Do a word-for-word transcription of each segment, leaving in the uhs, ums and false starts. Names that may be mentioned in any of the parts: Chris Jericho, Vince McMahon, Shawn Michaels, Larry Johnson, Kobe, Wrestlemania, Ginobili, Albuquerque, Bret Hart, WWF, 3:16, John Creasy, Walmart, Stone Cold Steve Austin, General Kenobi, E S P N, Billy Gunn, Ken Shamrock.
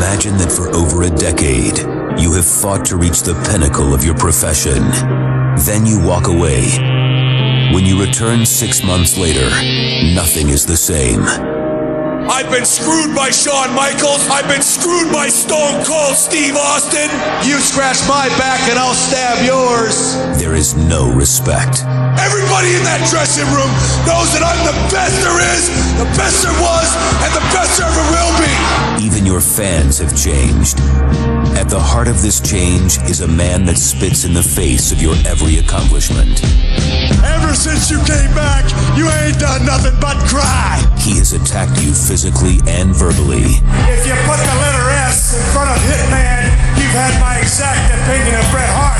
Imagine that for over a decade, you have fought to reach the pinnacle of your profession. Then you walk away. When you return six months later, nothing is the same. I've been screwed by Shawn Michaels. I've been screwed by Stone Cold Steve Austin. You scratch my back and I'll stab yours. There is no respect. Everybody in that dressing room knows that I'm the best there is, the best there was, and the best there ever will be. Even your fans have changed. At the heart of this change is a man that spits in the face of your every accomplishment. Ever since you came back, you ain't done nothing but cry. He has attacked you physically and verbally. If you put the letter S in front of Hitman, you've had my exact opinion of Bret Hart.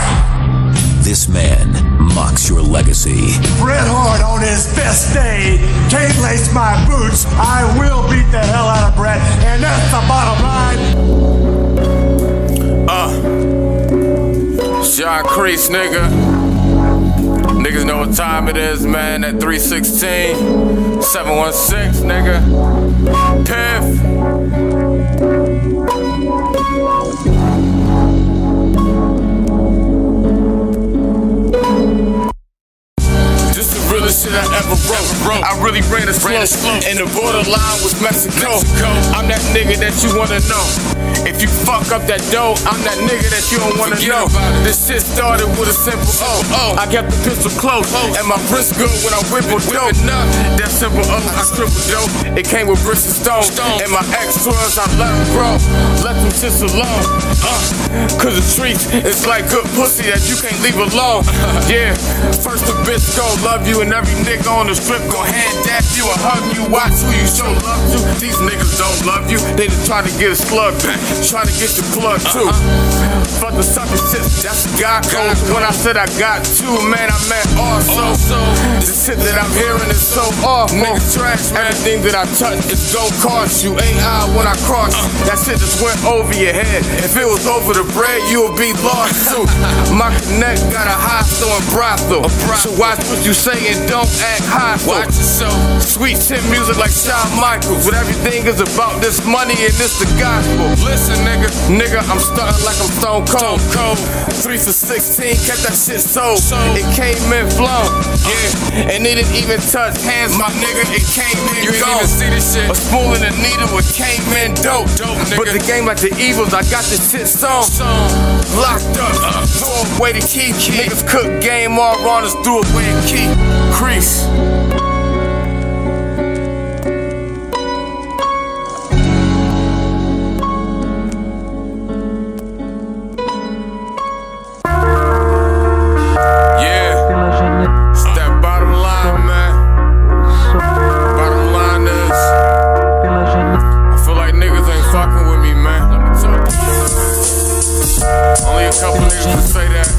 This man mocks your legacy. Bret Hart on his best day can't lace my boots. I will beat the hell out of Bret, and that's the bottom line. Uh, Shaw Crease, nigga. Niggas know what time it is, man. At three sixteen, seven one six, nigga. Piff. Shit I ever wrote. I really ran a slow, and the borderline was Mexico. I'm that nigga that you wanna know. If you fuck up that dough, I'm that nigga that you don't wanna know. This shit started with a simple oh oh. I kept the pistol close, and my wrist good when I whippled dope. That simple oh, I triple dope. It came with bricks and stone, and my ex twirls I left bro, left them just alone. Uh, Cause the treats, it's like good pussy that you can't leave alone. Yeah, first the bitch gon' love you and everything. Every nigga on the strip gon' hand dap you or hug you. Watch who you show love to. These niggas don't love you. They just try to get a slug back, try to get the plug too. Uh-uh. Fuck the sucker shit, that's the God code. When I said I got two, man, I meant also. Also. The shit that I'm hearing is so awful. Nigga trash, man. Everything that I touch is gon' cost you. Ain't I when I cross you. That shit just went over your head. If it was over the bread, you would be lost too. My connect got a hostel and brothel. So watch what you say and don't. Don't act high, watch yourself. Sweet tin music like Shawn Michaels. But everything is about this money and it's the gospel. Listen, nigga, nigga, I'm starting like I'm Stone Cold. Cold. Three for sixteen, kept that shit sold. It came in flown, yeah. And it didn't even touch hands, my nigga. It came in you gold. You didn't even see this shit. A spoon and a needle, it came in dope. Dope, nigga. But the game like the Evils, I got this shit sold. Locked up, uh, throw away the key. key. Niggas cook game all on us, threw away a key. Crease. Yeah, it's that bottom line, man. Bottom line is, I feel like niggas ain't fucking with me, man. Only a couple niggas can say that.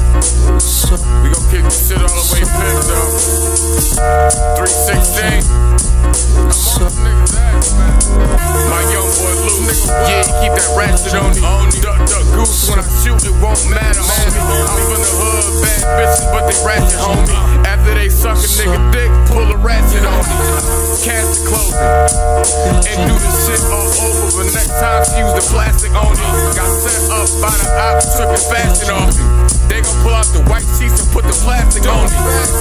We gon' kick this shit all the way pissed though. three sixteen, I'm on niggas ass, man. My young boy Lou, yeah, keep that ratchet on me. On duck, duck, goose, when I shoot it won't matter, homie. I'm from the hood, bad bitches, but they ratchet, homie. After they suck a nigga dick, pull a ratchet on me. Cast the clothing, and do this shit all over. But next time she used the plastic on me. Got set up by the ops, tripping fashion on me. They gon' pull out the white sheets and put the plastic on me.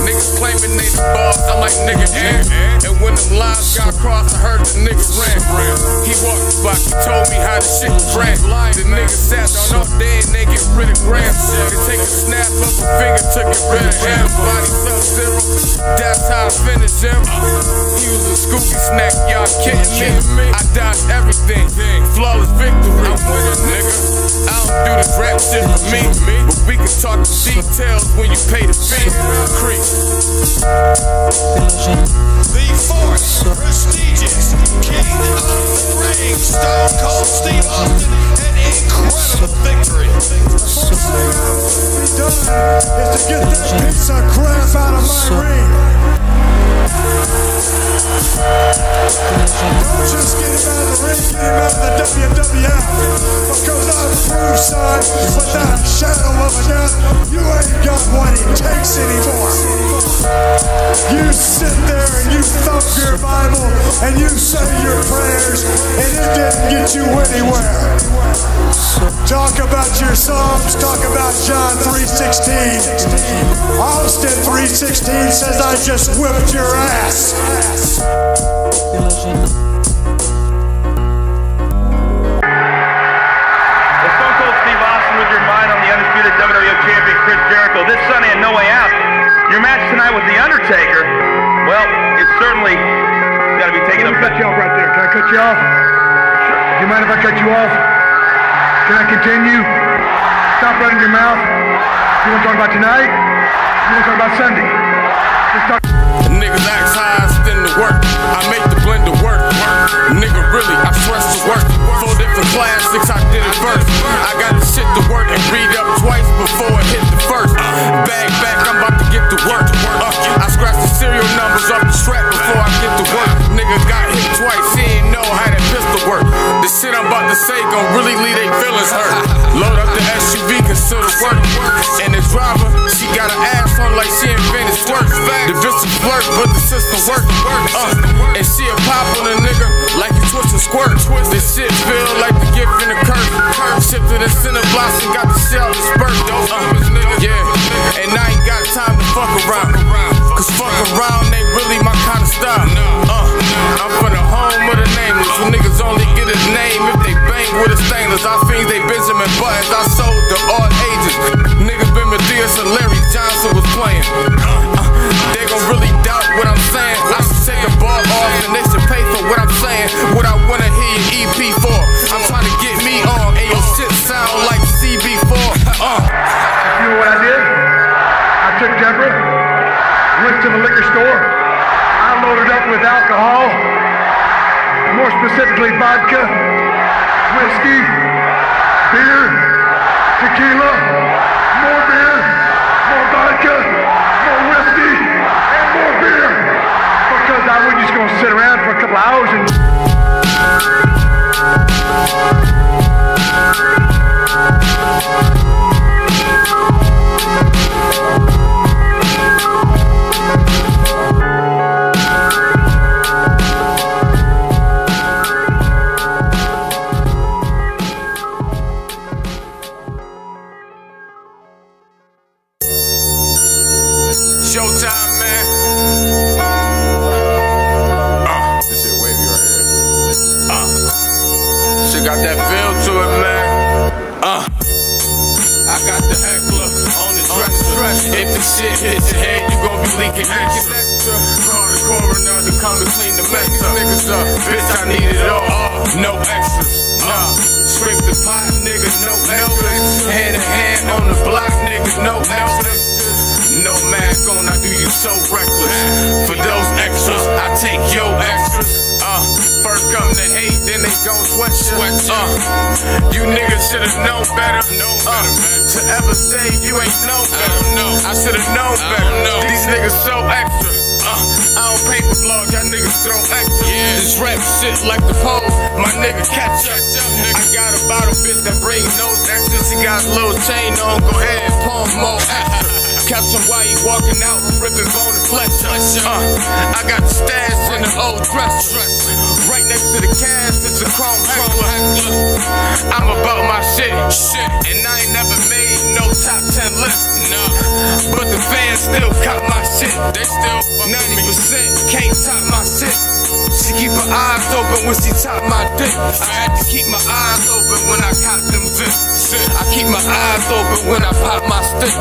Niggas claiming they the boss, I'm like nigga, yeah. And when them lines got crossed, I heard the nigga ran. He walked the block, he told me how the shit was ran. The nigga sat on up there and they get rid of grams. They take a snap of a finger to get rid of him. Body sub-zero, that's how I finished him. He was a Scooby snack, y'all kidding me? I dodged everything, flawless victory. I'm winning, nigga. I don't do this rap shit for me, but we can talk the details when you pay the fee. The fourth prestigious King of the Ring, Stone Cold Steve Austin, an incredible victory. First thing I've really done is to get this piece of crap out of my ring. Don't just get him out of the ring, get him out of the W W F, because I true son, but not a shadow of a doubt, you ain't got what it takes anymore. You sit there and you thump your Bible and you say your prayers and it didn't get you anywhere. Talk about your Psalms, talk about John three sixteen. Austin three sixteen says I just whipped your ass. W W F champion Chris Jericho this Sunday in No Way Out. Your match tonight with The Undertaker, well, it's certainly got to be taken up. Let me cut you off right there. Can I cut you off? Sure. Do you mind if I cut you off? Can I continue? Stop running your mouth. You want to talk about tonight? You want to talk about Sunday? Just talk. Niggas act high, spend the work. I make the blender work. Nigga, really, I stress the work. Four different classics, I did it first. I got the shit to work and read up twice before it hit the first. Bag back, I'm about to get to work. Uh, I scratch the serial numbers off the strap before I get to work. Nigga got hit twice, he ain't know how that pistol work. The shit I'm about to say gon' really leave they feelings hurt. Load up the S U V, consider work. And the driver, she got her ass on like she invented twerk. The bitch is flirt, but the system work. Uh, and she a pop on a nigga like you twist and squirt. This shit feel like the gift in the curve. Ship to the center blocks and got the shell to spurt. Uh, yeah, and I ain't got time to fuck around. Cause fuck around ain't really my kind of style. Uh, I'm from the home of the nameless. You niggas only get his name if they bang with a stainless. I fiend they Benjamin Buttons. I sold the art agents. Niggas been Madeus and Larry Johnson was playing. Uh, they gon' really doubt what I'm saying. I should take a bar off and they should pay for what I'm saying. What I wanna hear your E P for. I'm trying to get me on and your shit sound like C B four. Uh. You know what I did? I took Deborah, went to the liquor store. I loaded up with alcohol, more specifically vodka, whiskey, beer, tequila, more beer, more vodka, more whiskey, and more beer. Because I wasn't just gonna sit around for a couple hours and. Showtime, man. Uh, this shit wavy right here. Uh, shit got that feel to it, man. Uh, I got the heckler on the dresser. If the shit hits your head, you gon' be leaking extra. Call the coroner to come and clean the mess up. Niggas up, bitch, I need it all. No extras, nah. Scrape the pot, nigga, no extras. Hand in hand on the block, nigga, no extras. No mask on, I do you so reckless. For those extras, I take your extras. Uh, first come to hate, then they gon' sweat you. Uh, you niggas should've known better. Uh, to ever say you ain't know better. I should've known better. These niggas so extra. Uh, I don't pay for vlogs, y'all niggas throw extra. This rap shit like the pole, my nigga catch up. I got a bottle bitch that brings those extras. He got a little chain on, go ahead and palm more extra. Catch him while he walking out, ripping bone and flesh. Uh, I got the stash in the old dresser. Right next to the cast, it's a chrome heckler. I'm about my shit, and I ain't never made no top ten list. But the fans still cop my shit. They still ninety percent can't top my shit. She keep her eyes open when she top my dick. I had to keep my eyes open when I cop them zips. I keep my eyes open when I pop my stick.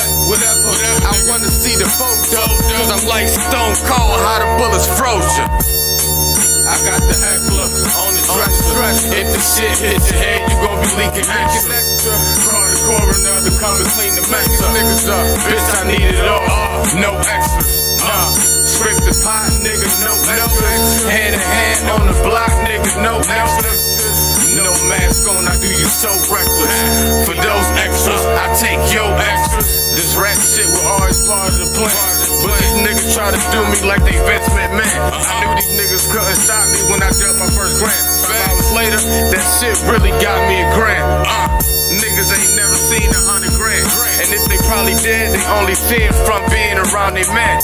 Whatever, whatever, I wanna see the photo. Cause I'm like Stone Cold, how the bullets froze ya. I got the heckler on the dresser. If the shit hit your head, you gon' be leaking extra. Call the coroner to come and clean the mess up. Niggas up, bitch, I need it all. No extras, nah. Scrape the pot, nigga, no extras. Hand in hand on the block, nigga, no extras. No mask on, I do you so reckless. For those extras, I take yo extras. This rap shit was always part of the plan, but these niggas try to do me like they Vince McMahon. I knew these niggas couldn't stop me when I dealt my first grand. Five hours later, that shit really got me a grand. uh, Niggas ain't never seen a hundred grand, and if they probably did, they only see it from being around their man.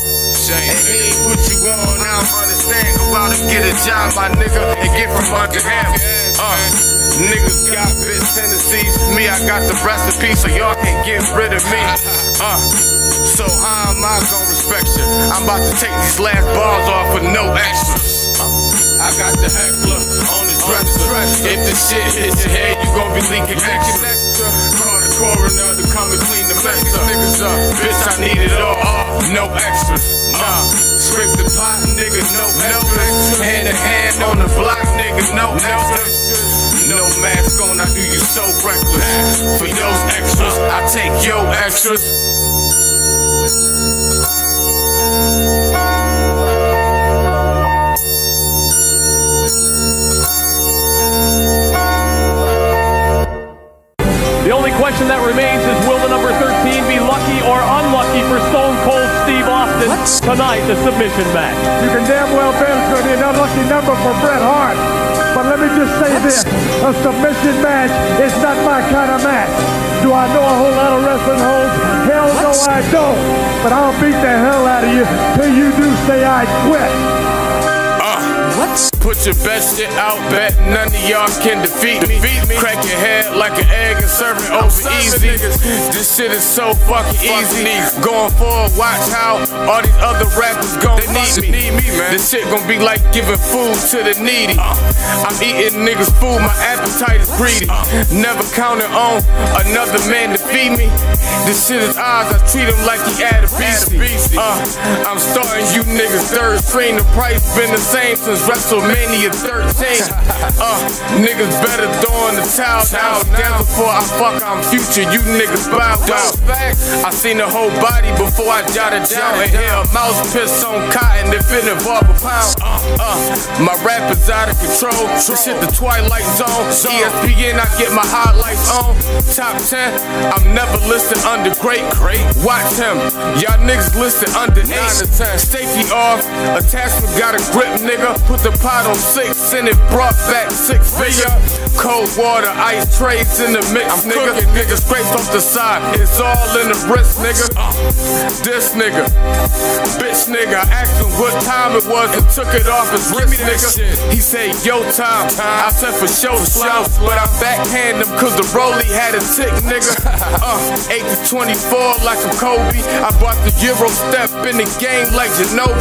And he ain't what you want, I don't understand. Go out and get a job, my nigga, and get from under him. uh, Niggas got bitch tendencies, me I got the recipe, so y'all can't get rid of me. uh, So how am I gonna respect you? I'm about to take these last bars off with no extras. I got the heckler on the dresser. If the shit hits your head, you gon' be leaking extra. Call the coroner to come and clean the mess up. Niggas up, bitch, I need it all, no extras. Nah, scrape the pot, nigga, no extras. Hand in hand on the block, nigga, no extras. No mask on, I do you so reckless. For those extras, I take yo extras. The only question that remains is, will the number thirteen be lucky or unlucky for Stone Cold Steve Austin tonight, the submission match? You can damn well bet it's going to be an unlucky number for Bret Hart. But let me just say this, a submission match is not my kind of match. Do I know a whole lot of wrestling holds? Hell no, I don't. But I'll beat the hell out of you till you do say I quit. Put your best shit out, bet none of y'all can defeat me. Crack your head like an egg and serve it over easy. This shit is so fucking easy. Going forward, watch how all these other rappers gon' need me. This shit gon' be like giving food to the needy. I'm eating niggas' food, my appetite is greedy. Never counting on another man to feed me. This shit is ours, I treat him like he had a beastie. Uh, I'm starting you niggas third stream. The price been the same since WrestleMania thirteen. Uh, niggas better throwing the towel out. Down before I fuck, I'm future. You niggas bowed out. I seen the whole body before I jotted down. And hear a mouse piss on cotton if it involve a pound. Uh, my rap is out of control. This shit the Twilight Zone. E S P N, I get my highlights on. Top ten, I'm never listed under great. Great. Watch him. Y'all niggas listed under nine or ten. Safety off. Attachment got a grip, nigga. Put the pot on six and it brought back six figure. Cold water, ice trays in the mix, I'm nigga. Cooking, nigga, scraped off the side. It's all in the wrist, nigga. Uh, this nigga, bitch, nigga. I asked him what time it was and took it off his wrist, nigga. He said, yo, time. I said for show, slow, but I backhand him cause the rollie had a tick, nigga. uh, eight to twenty-four like a Kobe. I bought the Euro step in the game like Ginobili.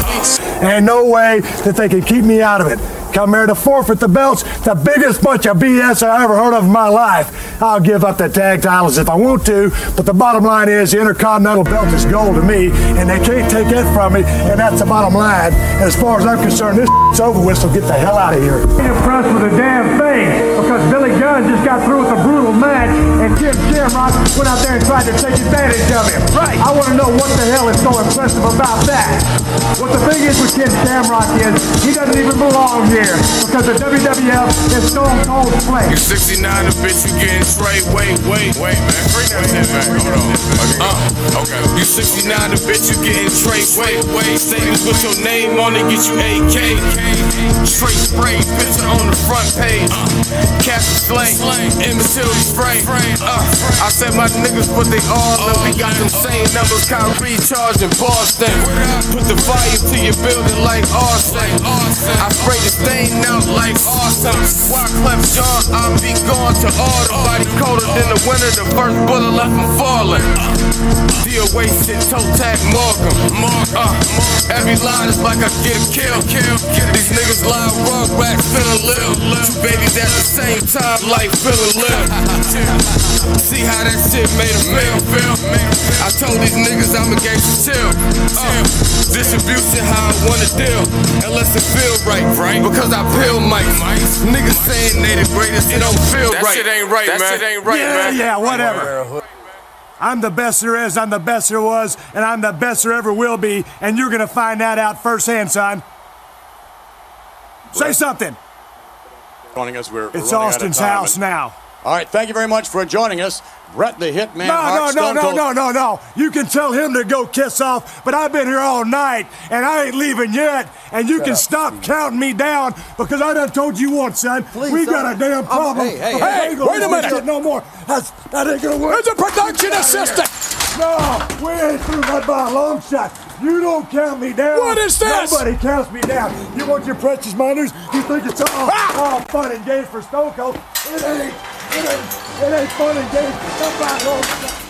And no way that they can keep me out of it. Come here to forfeit the belts, the biggest bunch of B S I ever heard of in my life. I'll give up the tag titles if I want to, but the bottom line is the Intercontinental belt is gold to me, and they can't take it from me, and that's the bottom line. And as far as I'm concerned, this is over with, so get the hell out of here. I'm impressed with the damn thing, because Billy Gunn just got through with a brutal match, and Ken Shamrock went out there and tried to take advantage of him. Right. I want to know what the hell is so impressive about that. What the thing is with Ken Shamrock is, he doesn't even belong here. Because the W W F is Stone Cold play. You're sixty-nine, a bitch, you getting straight. Wait, wait, wait, man. Bring that shit back. Hold on. Uh, okay. You sixty-nine, a bitch, you getting straight. Wait, wait. Savings with your name on it, get you eight K. Straight spray, picture on the front page. Captain Slang, imbecility spray. Uh, I said my niggas, but they all love me. Got them same numbers, Kyrie, charging Boston. Put the fire to your building like Austin. I spray this thing out like awesome. Why Clef John? I'll be going to autumn. Body colder than the winter. The first bullet left him falling. Deal weight shit, toe tag, Morgan. Uh, every line is like I get a kill. These niggas lie wrong, back feeling little. Two babies at the same time, like feeling little. See how that shit made him feel. I told these niggas I'm a gangster chill. Uh, distribution how I wanna deal, unless it feel right, right? Because I peel mics. Niggas saying they the greatest, it don't feel right. That shit ain't right, man. That shit ain't right, man. Yeah, yeah, whatever. I'm the best there is, I'm the best there was, and I'm the best there ever will be, and you're gonna find that out firsthand, son. Say something. joining us. We're, it's we're Austin's house and, now. All right, thank you very much for joining us. Bret the Hitman. No, Hart, no, no, Stone no, no, no, no. You can tell him to go kiss off, but I've been here all night, and I ain't leaving yet, and you Shut can up. stop counting me down, because I done told you once, son. Please, we got a damn problem. I'm, hey, hey, hey, hey wait a minute. No more. That's, that ain't going to work. There's a production assistant. No, we ain't through that by a long shot. You don't count me down. What is this? Nobody counts me down. You want your precious miners? You think it's all, ah! all fun and games for Stone Cold? It ain't. It ain't, it ain't fun and games.